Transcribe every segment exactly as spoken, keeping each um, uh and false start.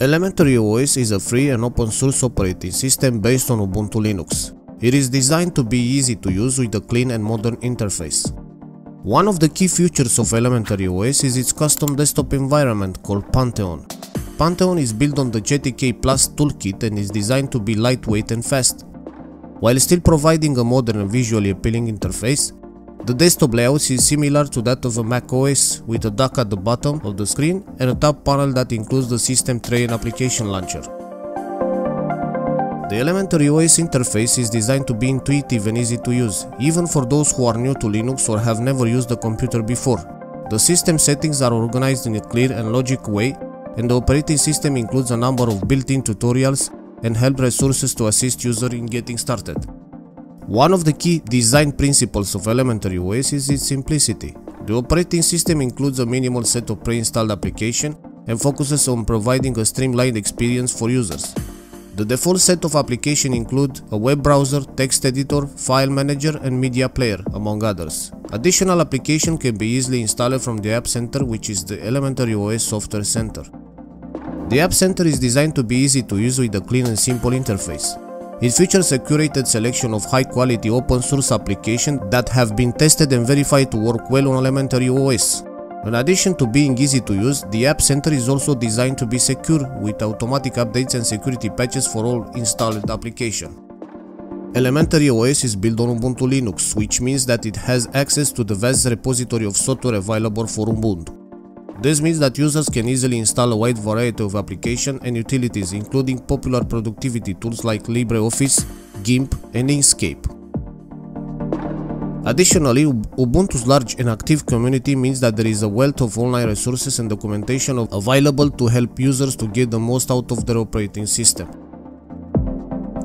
Elementary O S is a free and open source operating system based on Ubuntu Linux. It is designed to be easy to use with a clean and modern interface. One of the key features of Elementary O S is its custom desktop environment called Pantheon. Pantheon is built on the G T K plus toolkit and is designed to be lightweight and fast. While still providing a modern and visually appealing interface, the desktop layout is similar to that of a Mac O S, with a dock at the bottom of the screen and a tab panel that includes the system tray and application launcher. The Elementary O S interface is designed to be intuitive and easy to use, even for those who are new to Linux or have never used a computer before. The system settings are organized in a clear and logical way, and the operating system includes a number of built-in tutorials and help resources to assist users in getting started. One of the key design principles of Elementary O S is its simplicity. The operating system includes a minimal set of pre-installed applications and focuses on providing a streamlined experience for users. The default set of applications include a web browser, text editor, file manager and media player, among others. Additional applications can be easily installed from the App Center, which is the Elementary O S software center. The App Center is designed to be easy to use with a clean and simple interface. It features a curated selection of high-quality open-source applications that have been tested and verified to work well on Elementary O S. In addition to being easy to use, the App Center is also designed to be secure, with automatic updates and security patches for all installed applications. Elementary O S is built on Ubuntu Linux, which means that it has access to the vast repository of software available for Ubuntu. This means that users can easily install a wide variety of applications and utilities, including popular productivity tools like LibreOffice, GIMP and Inkscape. Additionally, Ubuntu's large and active community means that there is a wealth of online resources and documentation available to help users to get the most out of their operating system.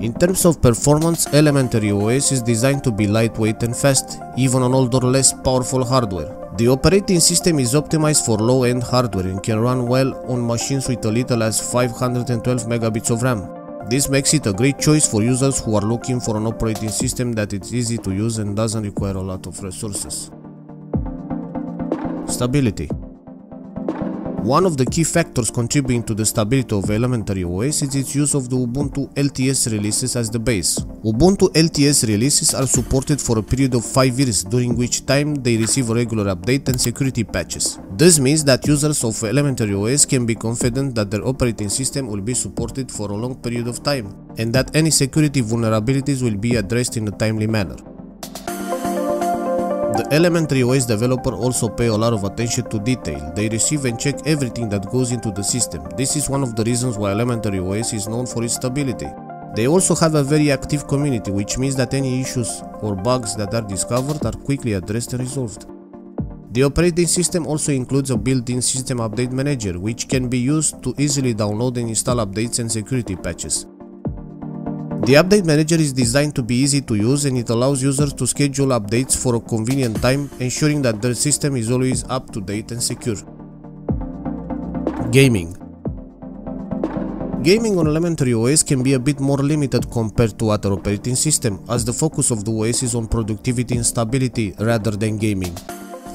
In terms of performance, Elementary O S is designed to be lightweight and fast, even on older, less powerful hardware. The operating system is optimized for low-end hardware and can run well on machines with as little as five hundred twelve megabytes of RAM. This makes it a great choice for users who are looking for an operating system that is easy to use and doesn't require a lot of resources. Stability. One of the key factors contributing to the stability of Elementary O S is its use of the Ubuntu L T S releases as the base. Ubuntu L T S releases are supported for a period of five years, during which time they receive a regular update and security patches. This means that users of Elementary O S can be confident that their operating system will be supported for a long period of time, and that any security vulnerabilities will be addressed in a timely manner. The Elementary O S developers also pay a lot of attention to detail. They receive and check everything that goes into the system. This is one of the reasons why Elementary O S is known for its stability. They also have a very active community, which means that any issues or bugs that are discovered are quickly addressed and resolved. The operating system also includes a built-in system update manager, which can be used to easily download and install updates and security patches. The update manager is designed to be easy to use, and it allows users to schedule updates for a convenient time, ensuring that their system is always up to date and secure. Gaming. Gaming on Elementary O S can be a bit more limited compared to other operating systems, as the focus of the O S is on productivity and stability rather than gaming.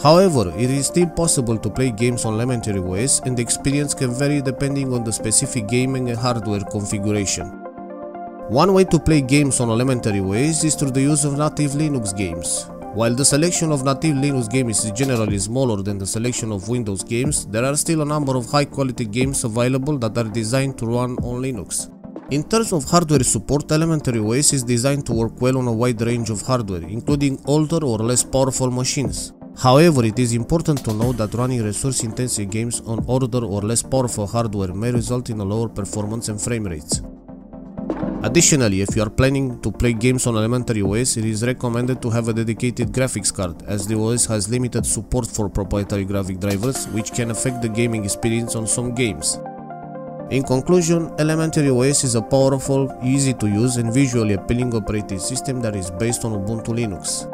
However, it is still possible to play games on Elementary O S, and the experience can vary depending on the specific gaming and hardware configuration. One way to play games on Elementary O S is through the use of native Linux games. While the selection of native Linux games is generally smaller than the selection of Windows games, there are still a number of high-quality games available that are designed to run on Linux. In terms of hardware support, Elementary O S is designed to work well on a wide range of hardware, including older or less powerful machines. However, it is important to note that running resource-intensive games on older or less powerful hardware may result in a lower performance and frame rates. Additionally, if you are planning to play games on Elementary O S, it is recommended to have a dedicated graphics card, as the O S has limited support for proprietary graphic drivers, which can affect the gaming experience on some games. In conclusion, Elementary O S is a powerful, easy to use and visually appealing operating system that is based on Ubuntu Linux.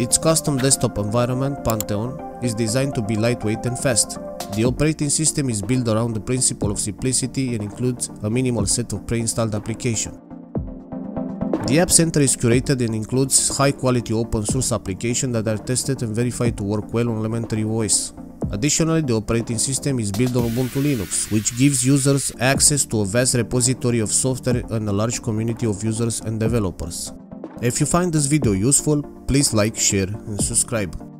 Its custom desktop environment, Pantheon, is designed to be lightweight and fast. The operating system is built around the principle of simplicity and includes a minimal set of pre-installed applications. The App Center is curated and includes high-quality open-source applications that are tested and verified to work well on Elementary O S. Additionally, the operating system is built on Ubuntu Linux, which gives users access to a vast repository of software and a large community of users and developers. If you find this video useful, please like, share and subscribe.